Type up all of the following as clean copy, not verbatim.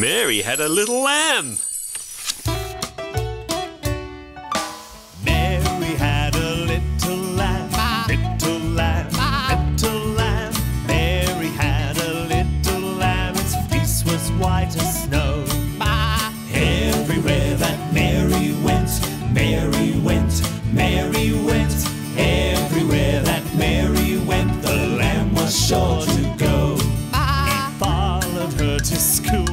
Mary had a little lamb. Mary had a little lamb, little lamb, little lamb. Mary had a little lamb, its fleece was white as snow. Everywhere that Mary went, Mary went, Mary went. Everywhere that Mary went, the lamb was sure to go. It followed her to school.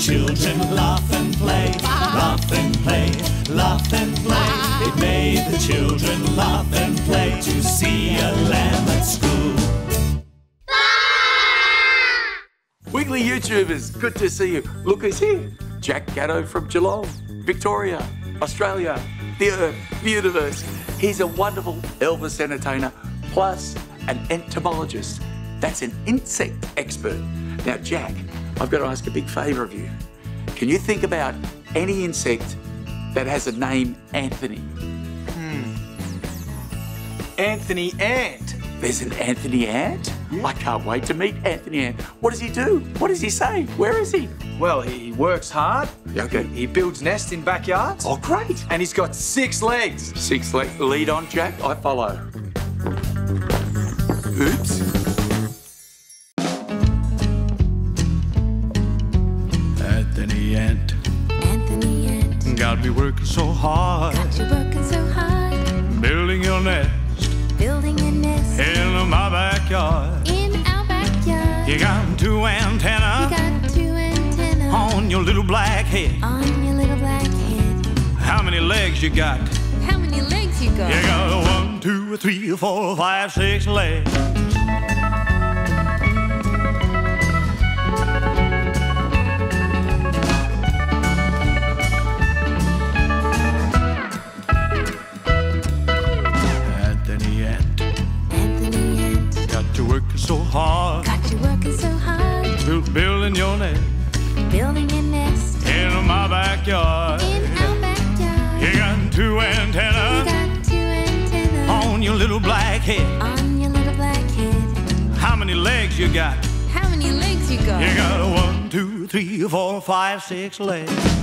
Children laugh and play, laugh and play, laugh and play. It made the children laugh and play to see a lamb at school. Wiggly YouTubers, good to see you. Look who's here. Jack Gatto from Geelong, Victoria, Australia, the Earth, the universe. He's a wonderful Elvis entertainer, plus an entomologist. That's an insect expert. Now, Jack, I've got to ask a big favour of you. Can you think about any insect that has a name Anthony? Anthony Ant. There's an Anthony Ant? Yeah. I can't wait to meet Anthony Ant. What does he do? What does he say? Where is he? Well, he works hard. Okay. He builds nests in backyards. Oh, great. And he's got 6 legs. 6 legs. Lead on, Jack. I follow. Oops. Got me working so hard. Got you working so hard. Building your nest. Building your nest. In my backyard. In our backyard. You got 2 antennae. You got 2 antennae. On your little black head. On your little black head. How many legs you got? How many legs you got? You got 1, 2, 3, 4, 5, 6 legs. So hard. Got you working so hard. Building your nest. Building your nest. In my backyard. In our backyard. You got 2 antennae. You got 2 antennae. On your little black head. On your little black head. How many legs you got? How many legs you got? You got 1, 2, 3, 4, 5, 6 legs.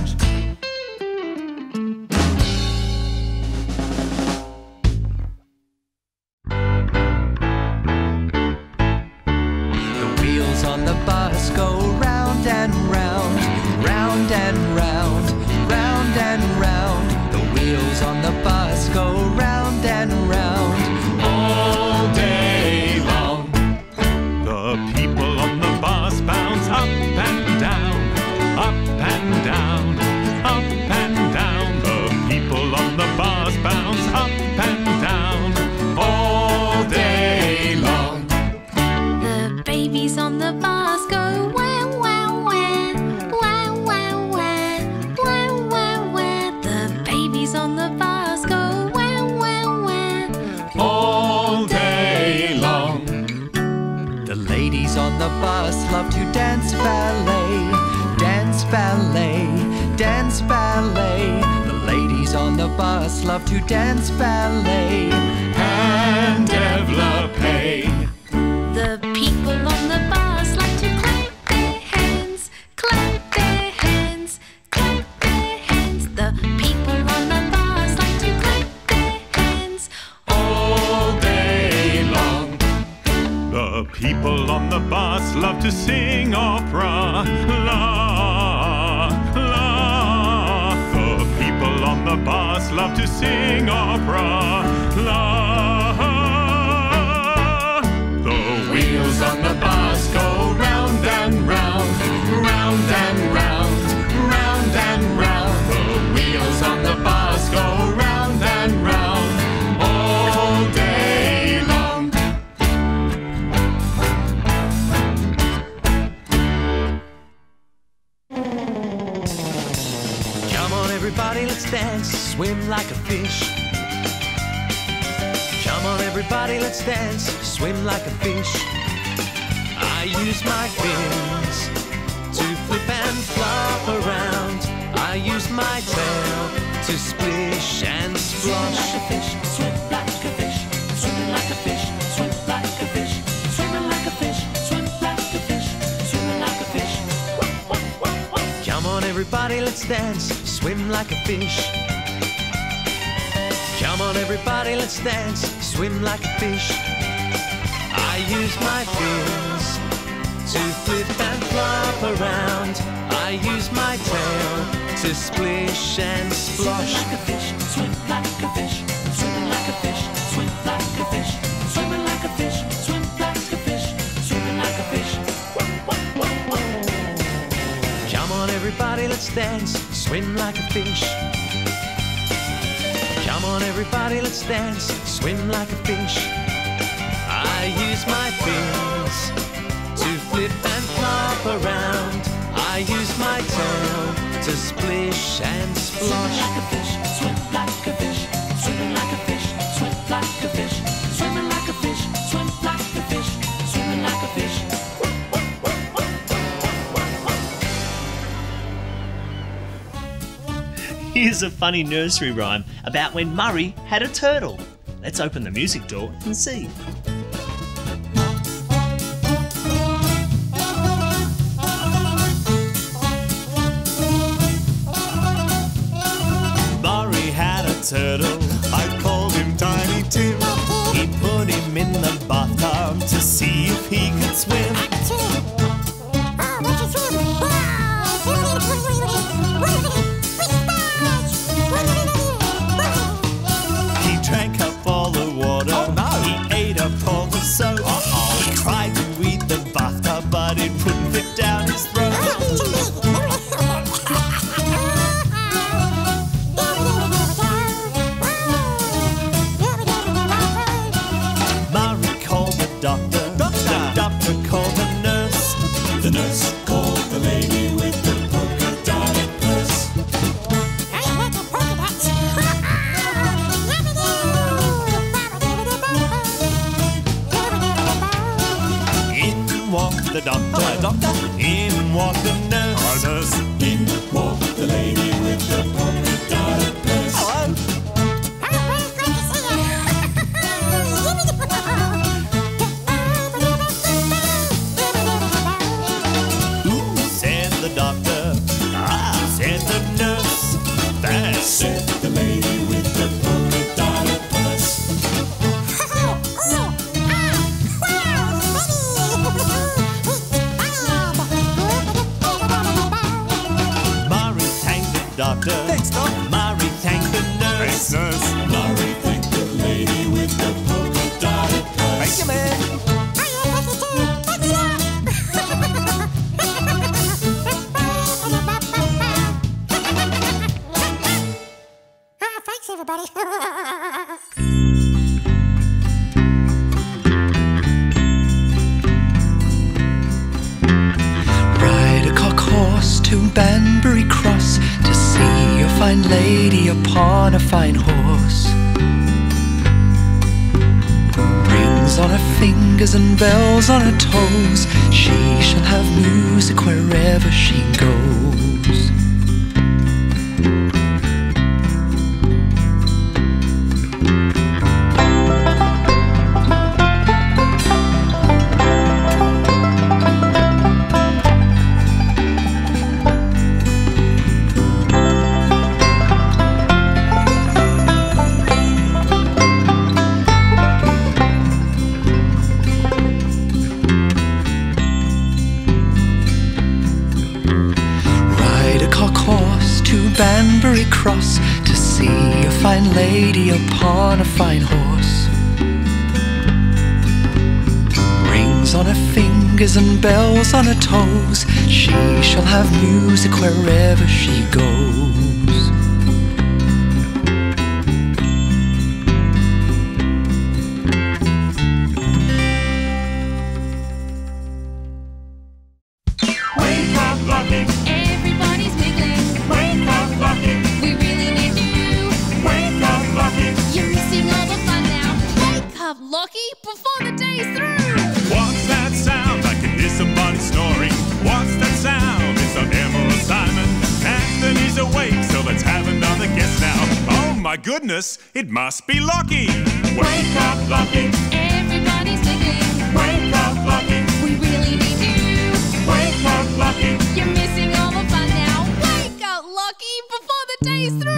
to splish and splosh. Swim like a fish, swim like a fish, swim like a fish, swim like a fish, swim like a fish, swim like a fish, swim like a fish. Come on everybody, let's dance, swim like a fish. Come on everybody, let's dance, swim like a fish. I use my fins to flip and flop around. I use my tail to splish and splosh. Swim like a fish, swim like a fish, swim like a fish, swim like a fish, swim like a fish, swim like a fish, swim like a fish. Come on everybody, let's dance, swim like a fish. Come on everybody, let's dance, swim like a fish. I use my fins to flip and flop around. I use my tail to splish and splosh. Swim like a fish, swim like a fish, swim like a fish, swim like a fish, swim like a fish, swim like a fish, swim like a fish. Here's a funny nursery rhyme about when Murray had a turtle. Let's open the music door and see. Turtle, I called him Tiny Tim. He put him in the bathtub to see if he could swim. He drank up all the water. Oh, no. He ate up all the soap. Uh-oh. He tried to eat the bathtub, but it wouldn't fit down his throat. The doctor. Hello, doctor. In walked the nurse. In walked the lady with the polka dotted purse. Hello. Hello, it's great to see you. Ooh, said the doctor. Ah, said the nurse. That's it. The lady with the polka dotted purse. Doctor. Thanks, Doc. Murray thanked the nurse. Thanks, nurse. Murray thanked the lady with the polka dotted purse. Thank you, man. Oh, thanks, everybody. Ride a cock horse to Banbury Cross, see a fine lady upon a fine horse. Rings on her fingers and bells on her toes. She shall have music wherever she goes. Banbury Cross to see a fine lady upon a fine horse. Rings on her fingers and bells on her toes. She shall have music wherever she goes. Let's have my goodness, it must be Lachy. Wake up, Lachy. Everybody's digging. Wake up, Lachy. We really need you. Wake up, Lachy. You're missing all the fun now. Wake up, Lachy, before the day's through.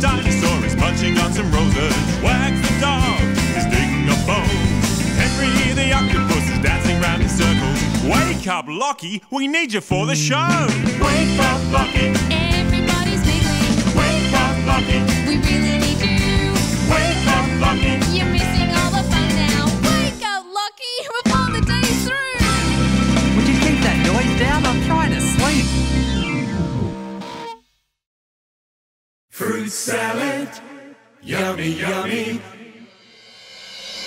Dinosaur is munching on some roses. Wags the dog is digging up bones. Henry the octopus is dancing round in circles. Wake up, Lachy, we need you for the show. Wake up, Lachy. Everybody's giggling. Wake up, Lachy. We really need you. Wake up, Lachy. You're missing all the fun now. Wake up, Lachy, before the day's through. Would you keep that noise down? I'm trying to sleep. Fruit salad, yummy, yummy. And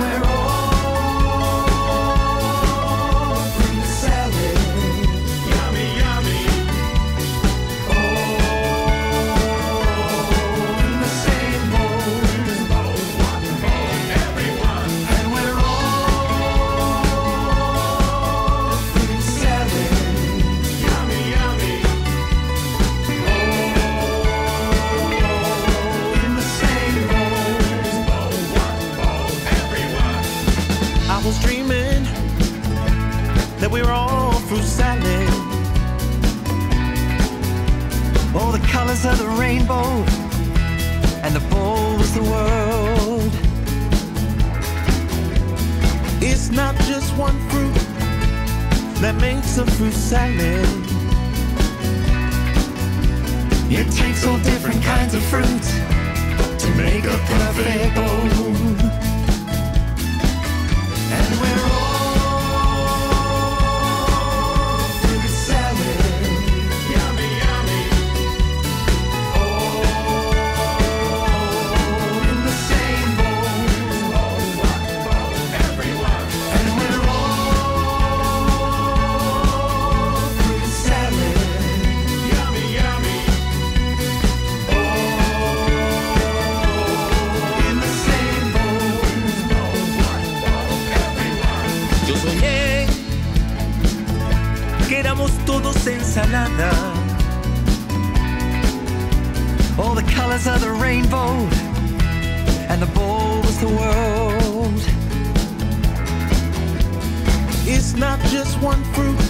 we're all fruit salad, yummy, yummy. All in the same bowl, one bowl, everyone. And we're all fruit salad. I was dreaming that we were all fruit salad. All the colors of the rainbow, and the bowl was the world. It's not just one fruit that makes a fruit salad. It takes all different kinds of fruit to make a perfect bowl. And we're all fruit salad. Yummy, yummy. All in the same bowl. One bowl, everyone. And we're all fruit salad. Yummy, yummy. All in the same bowl. One bowl, everyone. Yo soñé que éramos todos ensalada. All the colors of the rainbow, and the bowl was the world. It's not just one fruit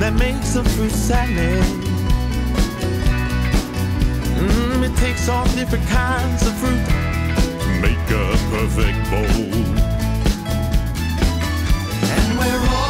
that makes a fruit salad. It takes all different kinds of fruit to make a perfect bowl. And we're all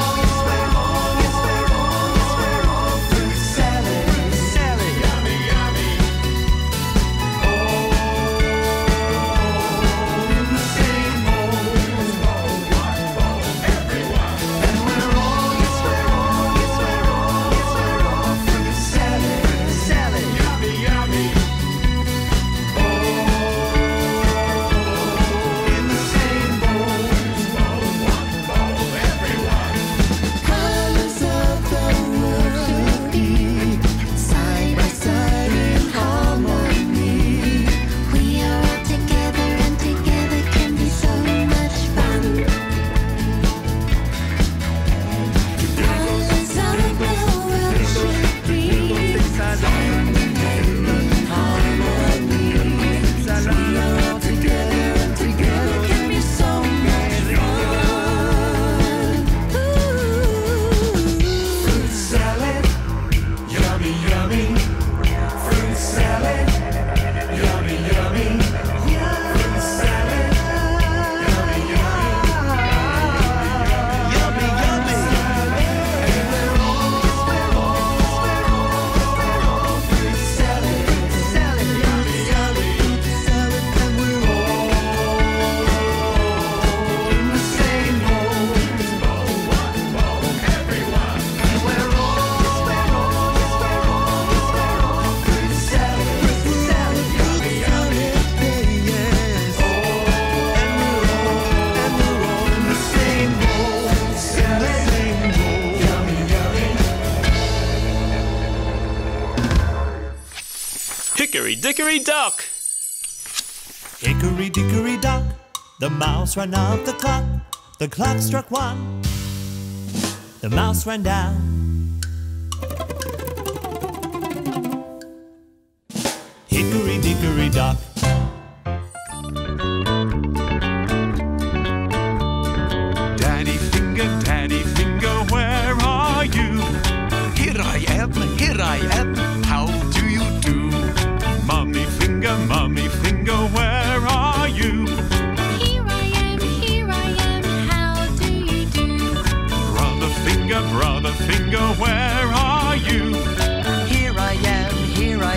Dickory Dock. Hickory Dickory Dock, the mouse ran out the clock. The clock struck one, the mouse ran down. Hickory Dickory Dock. Daddy Finger, where are you? Here I am, how do you do? Mummy Finger, where are you? Here I am, how do you do? Brother Finger, where are you? Here I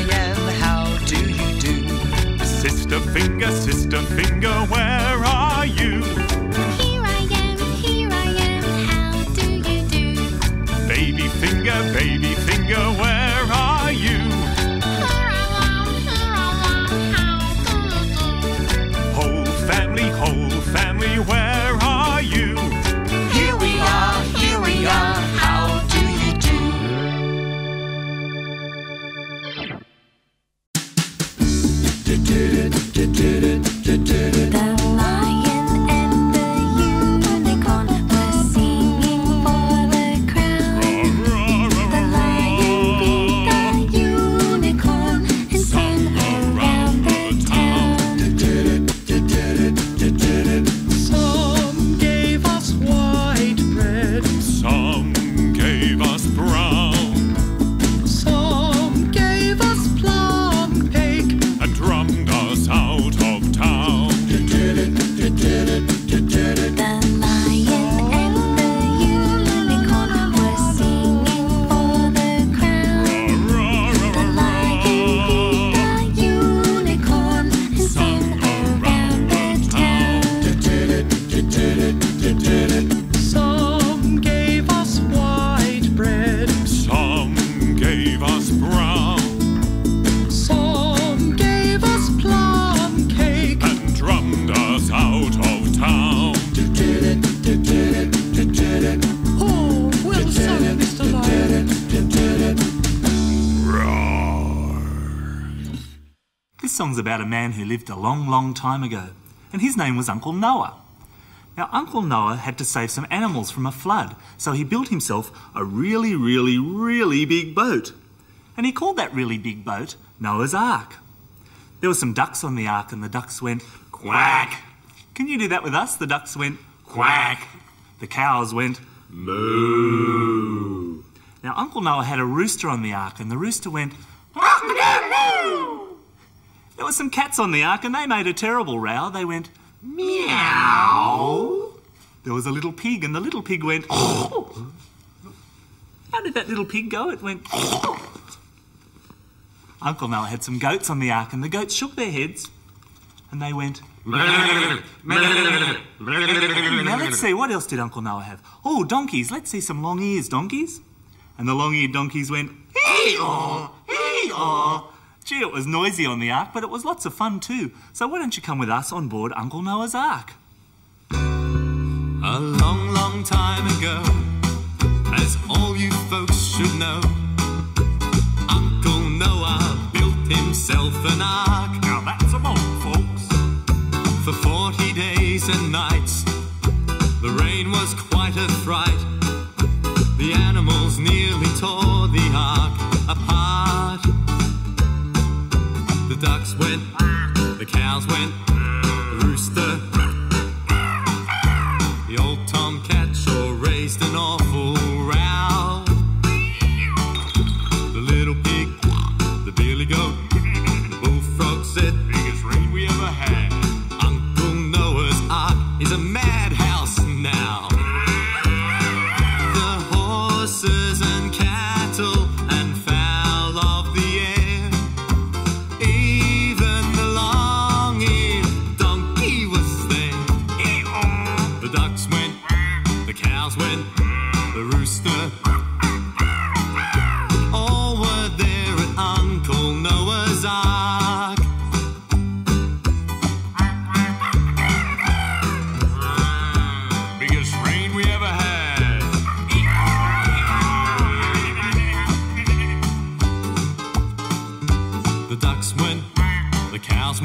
am, how do you do? Sister Finger, where are you? Baby Finger, where are you? Whole family, where are you? Here we are, how do you do? The lion and the unicorn were singing for the crown. Song's about a man who lived a long time ago, and his name was Uncle Noah. Now, Uncle Noah had to save some animals from a flood, so he built himself a really big boat, and he called that really big boat Noah's Ark. There were some ducks on the ark, and the ducks went quack. Can you do that with us? The ducks went quack. The cows went moo. Now, Uncle Noah had a rooster on the ark, and the rooster went moo. There were some cats on the ark, and they made a terrible row. They went meow. There was a little pig, and the little pig went oh. How did that little pig go? It went oh. Uncle Noah had some goats on the ark, and the goats shook their heads, and they went meow. Now let's see, what else did Uncle Noah have? Oh, donkeys. Let's see some long-eared donkeys. And the long-eared donkeys went hee-haw, hee-haw. Gee, it was noisy on the ark, but it was lots of fun too. So why don't you come with us on board Uncle Noah's Ark? A long time ago, as all you folks should know, Uncle Noah built himself an ark. Now that's a boat, folks. For 40 days and nights, the rain was quite a fright. The animals nearly tore the ark apart. The ducks went, the cows went, the rooster. The old tomcat sure raised an awful row. The little pig, the billy goat, the bullfrog said, biggest rain we ever had. Uncle Noah's Ark is a madhouse now. The horses and cattle and fowl of the air. Went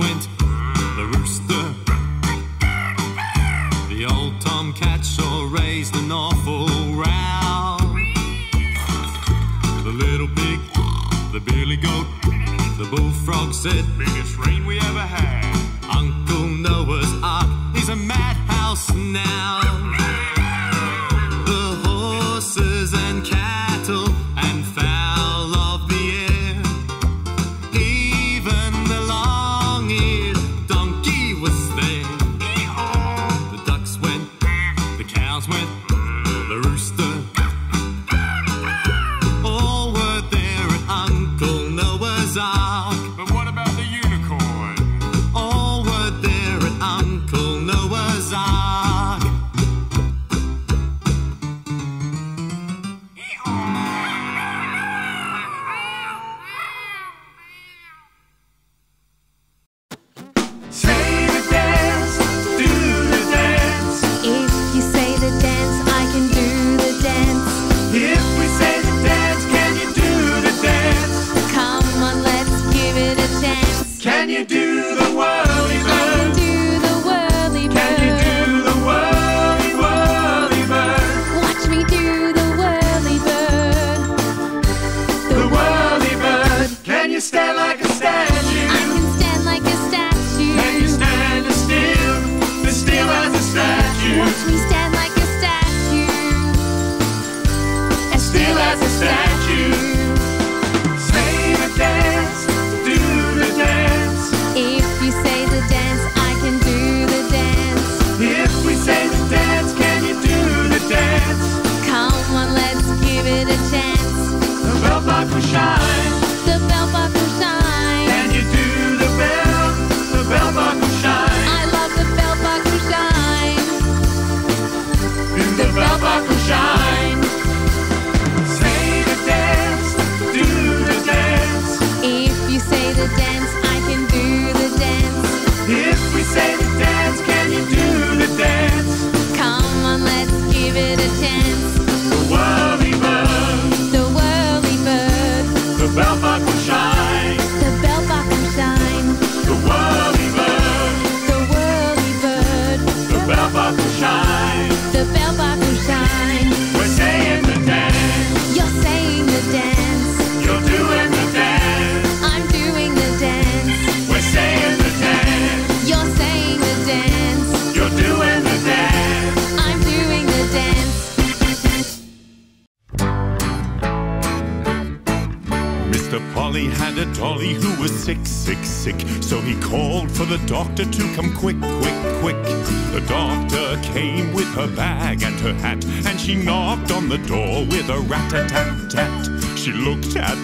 went the rooster. The old tomcat sure raised an awful row. The little pig, the billy goat, the bullfrog said, biggest rain we ever had. Uncle Noah's Ark is a madhouse now. The horses and cattle and fowl of the air, even the long-eared donkey was there. The ducks went, the cows went, the rooster, all were there at Uncle Noah's Ark. But what about the unicorn? All were there at Uncle Noah's Ark.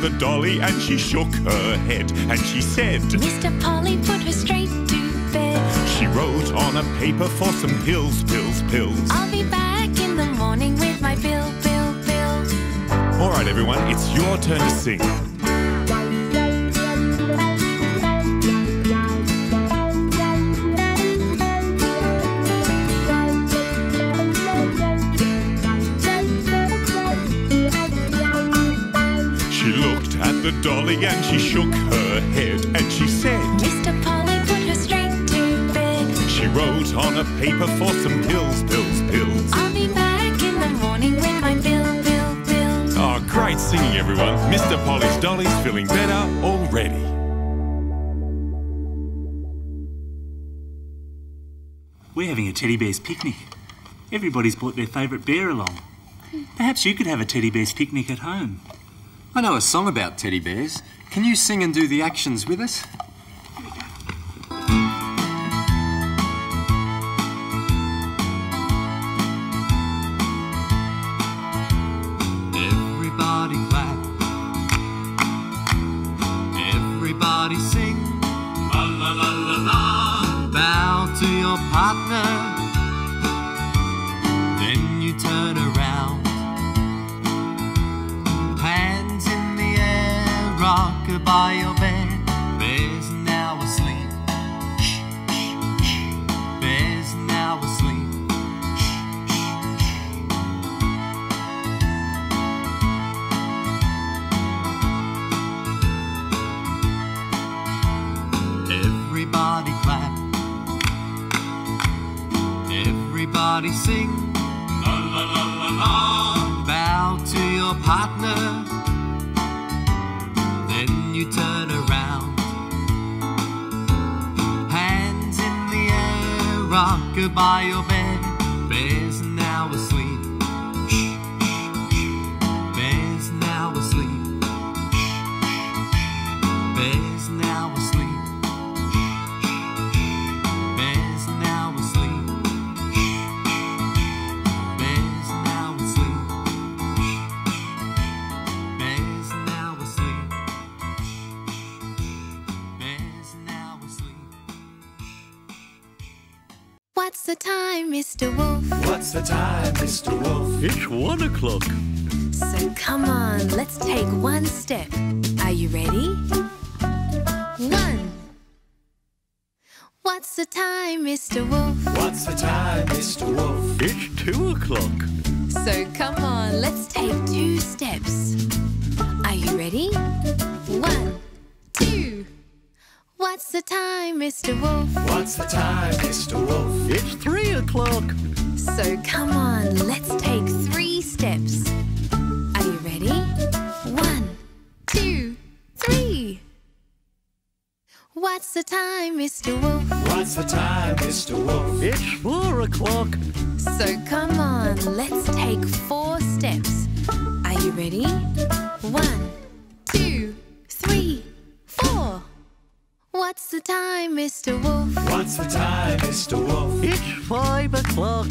The dolly, and she shook her head, and she said, Mr. Polly, put her straight to bed. She wrote on a paper for some pills, pills, pills. I'll be back in the morning with my bill, bill, bill. All right, everyone, it's your turn to sing. Dolly, and she shook her head, and she said, Mr. Polly, put her straight to bed. She wrote on a paper for some pills, pills, pills. I'll be back in the morning with my bill, bill, bill. Oh, great singing, everyone. Mr. Polly's dolly's feeling better already. We're having a teddy bear's picnic. Everybody's brought their favourite bear along. Perhaps you could have a teddy bear's picnic at home. I know a song about teddy bears. Can you sing and do the actions with us? Everybody clap. Everybody sing. La la la la la. Bow to your partner. Then you turn around. Hands in the air, rock by your bed. everybody sing. La la la la la. Bow to your partner, then you turn around. Hands in the air, rock goodbye your bed. Bear's now asleep. Bear's now asleep. Bear's now asleep. What's the time, Mr. Wolf? What's the time, Mr. Wolf? It's 1 o'clock. So come on, let's take one step. Are you ready? 1. What's the time, Mr. Wolf? What's the time, Mr. Wolf? It's 2 o'clock. So come on, let's take 2 steps. Are you ready? 1, 2. What's the time, Mr. Wolf? What's the time, Mr. Wolf? It's 3 o'clock. So come on, let's take 3 steps. Are you ready? 1, 2, 3. What's the time, Mr. Wolf? What's the time, Mr. Wolf? It's 4 o'clock. So come on, let's take 4 steps. Are you ready? 1, 2, 3, 4. What's the time, Mr. Wolf? What's the time, Mr. Wolf? It's 5 o'clock.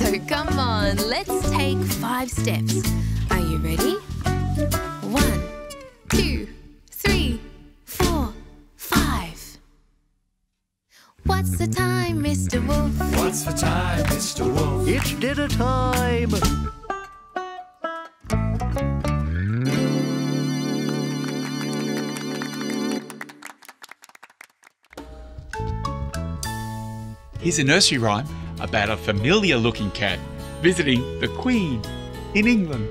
So come on, let's take 5 steps. Are you ready? 1, 2, 3, 4, 5. What's the time, Mr. Wolf? What's the time, Mr. Wolf? It's dinner time. Here's a nursery rhyme about a familiar-looking cat visiting the Queen in England.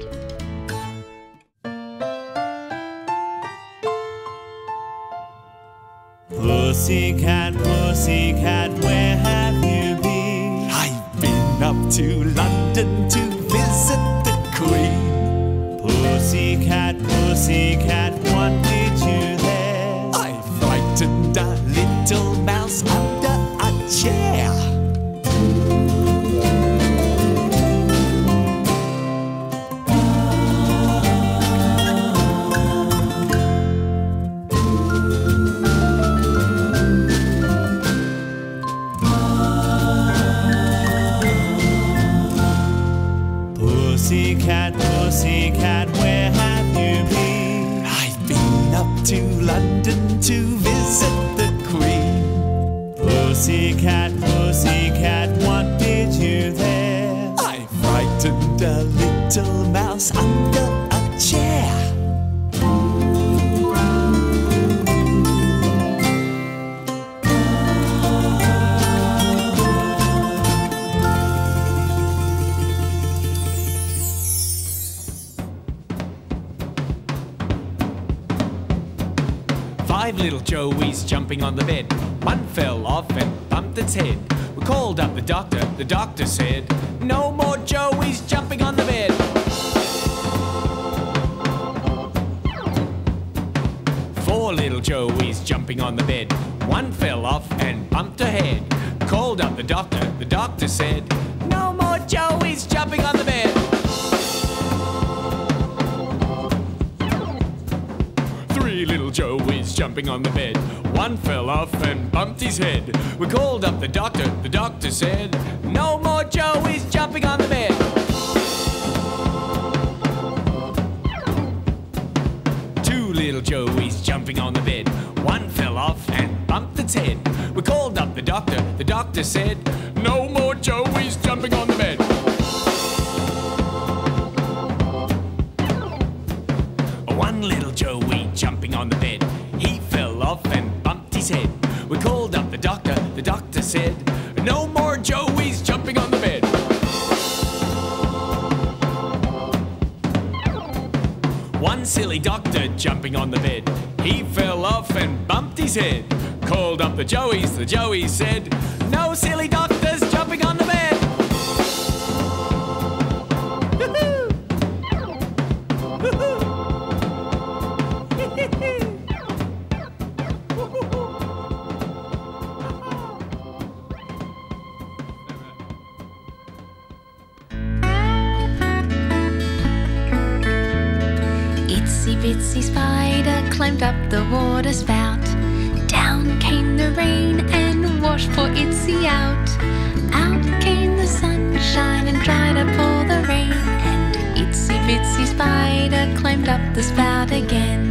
Pussycat, pussycat, where have you been? I've been up to London to visit the Queen. Pussycat, pussycat, what did you there? I frightened a little mouse under a chair. Pussycat, pussycat, where have you been? I've been up to London to visit the Queen. Pussycat, pussycat, what did you there? I frightened a little mouse under a chair. Little Joey's jumping on the bed. One fell off and bumped its head. We called up the doctor. The doctor said, "No more Joey's jumping on the bed." Four little Joey's jumping on the bed. One fell off and bumped her head. We called up the doctor. The doctor said, "No more Joey's jumping on the bed." 3 little Joey's jumping on the bed. One fell off and bumped his head. We called up the doctor. The doctor said, "No more Joey's jumping on the bed." 2 little Joey's jumping on the bed. One fell off and bumped its head. We called up the doctor. The doctor said, "No more Joey's jumping on the bed." 1 little Joey jumping on the bed. He fell off and bumped his head. We called up the doctor. The doctor said, "No more Joey's jumping on the bed." 1 silly doctor jumping on the bed. He fell off and bumped his head. Called up the Joeys. The Joeys said, "No silly doctors jumping on the bed." itsy spider climbed up the water spout. Down came the rain and washed poor Itsy out. Out came the sunshine and dried up all the rain, and Itsy Bitsy Spider climbed up the spout again.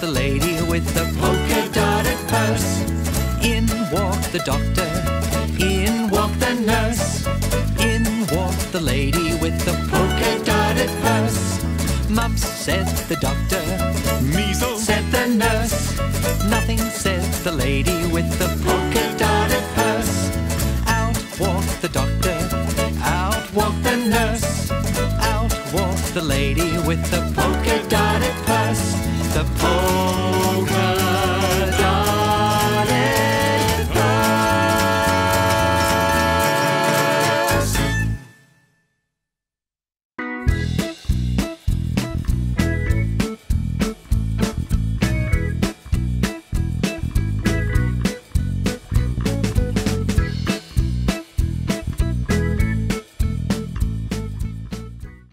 The lady with the polka dotted purse, the polka